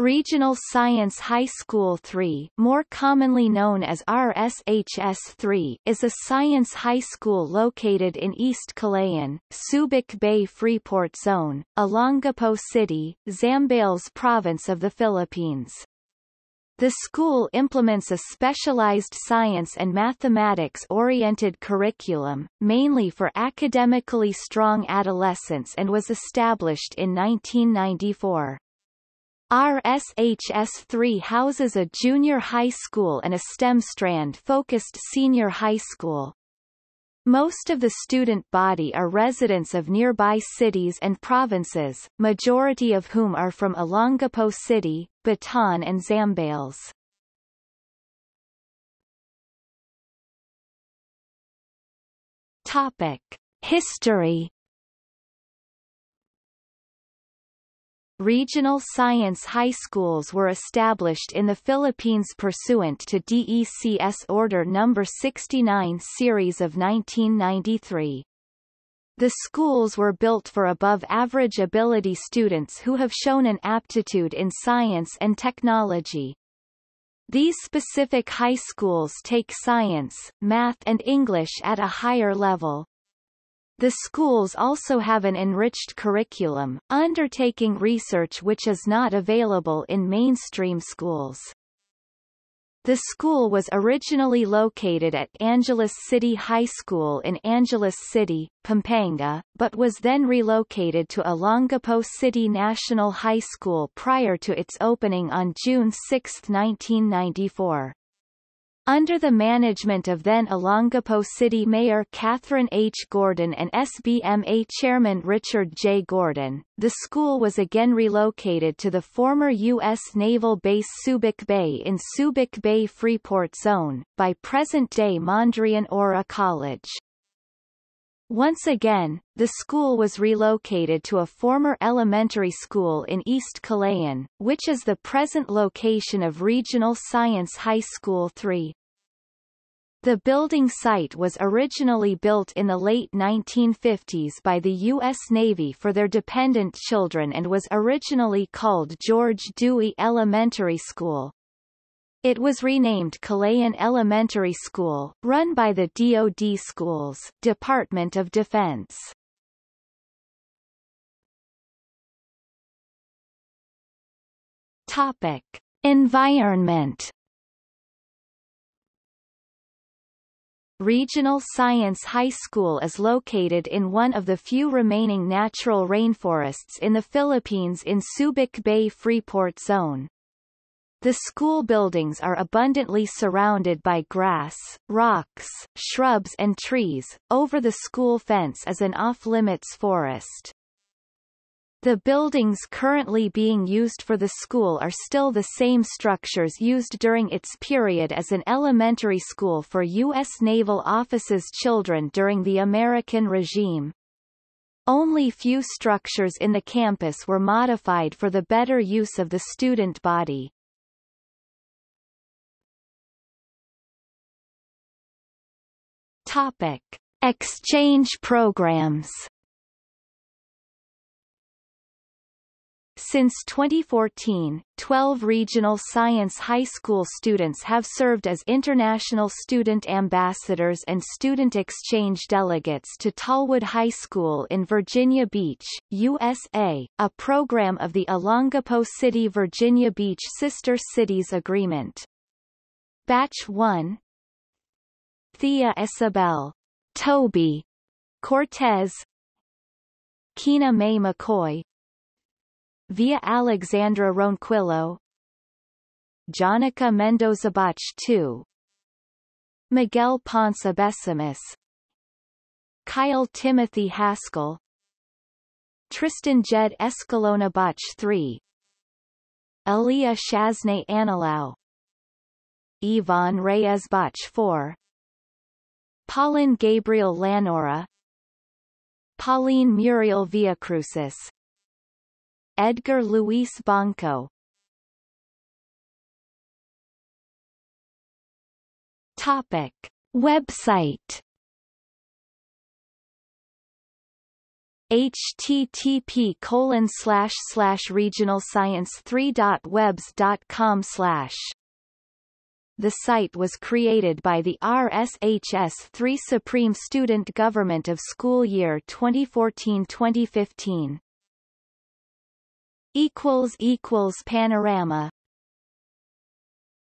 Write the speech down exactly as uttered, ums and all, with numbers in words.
Regional Science High School three, more commonly known as R S H S three, is a science high school located in East Kalayaan, Subic Bay Freeport Zone, Olongapo City, Zambales Province of the Philippines. The school implements a specialized science and mathematics-oriented curriculum, mainly for academically strong adolescents, and was established in nineteen ninety-four. R S H S three houses a junior high school and a STEM strand-focused senior high school. Most of the student body are residents of nearby cities and provinces, majority of whom are from Olongapo City, Bataan and Zambales. Topic: History. Regional science high schools were established in the Philippines pursuant to D E C S Order number sixty-nine Series of nineteen ninety-three. The schools were built for above-average ability students who have shown an aptitude in science and technology. These specific high schools take science, math and English at a higher level. The schools also have an enriched curriculum, undertaking research which is not available in mainstream schools. The school was originally located at Angeles City High School in Angeles City, Pampanga, but was then relocated to Olongapo City National High School prior to its opening on June sixth nineteen ninety-four. Under the management of then Olongapo City Mayor Catherine H. Gordon and S B M A Chairman Richard J. Gordon, the school was again relocated to the former U S Naval Base Subic Bay in Subic Bay Freeport Zone, by present-day Mondrian Aura College. Once again, the school was relocated to a former elementary school in East Kalayaan, which is the present location of Regional Science High School three. The building site was originally built in the late nineteen fifties by the U S Navy for their dependent children and was originally called George Dewey Elementary School. It was renamed Kalayaan Elementary School, run by the D O D Schools, Department of Defense. Topic: Environment. Regional Science High School is located in one of the few remaining natural rainforests in the Philippines in Subic Bay Freeport Zone. The school buildings are abundantly surrounded by grass, rocks, shrubs and trees. Over the school fence is an off-limits forest. The buildings currently being used for the school are still the same structures used during its period as an elementary school for U S Naval Officers' children during the American regime. Only few structures in the campus were modified for the better use of the student body. Topic: Exchange programs. Since twenty fourteen, twelve Regional Science High School students have served as international student ambassadors and student exchange delegates to Tallwood High School in Virginia Beach, U S A, a program of the Olongapo City Virginia Beach Sister Cities Agreement. Batch one: Thea Isabel, Toby, Cortez, Keena Mae McCoy, Via Alexandra Ronquillo, Jonica Mendozabach the second, Miguel Ponce Abesimus, Kyle Timothy Haskell, Tristan Jed Escalonabach the third, Elia Shaznay Analao, Yvonne Reyesbach the fourth, Pauline Gabriel Lanora, Pauline Muriel Villacrucis, Edgar Luis Bonco. Topic: Website. http colon slash slash regional science three dot webs dot com slash. The site was created by the R S H S three Supreme Student Government of School Year twenty fourteen twenty fifteen. Panorama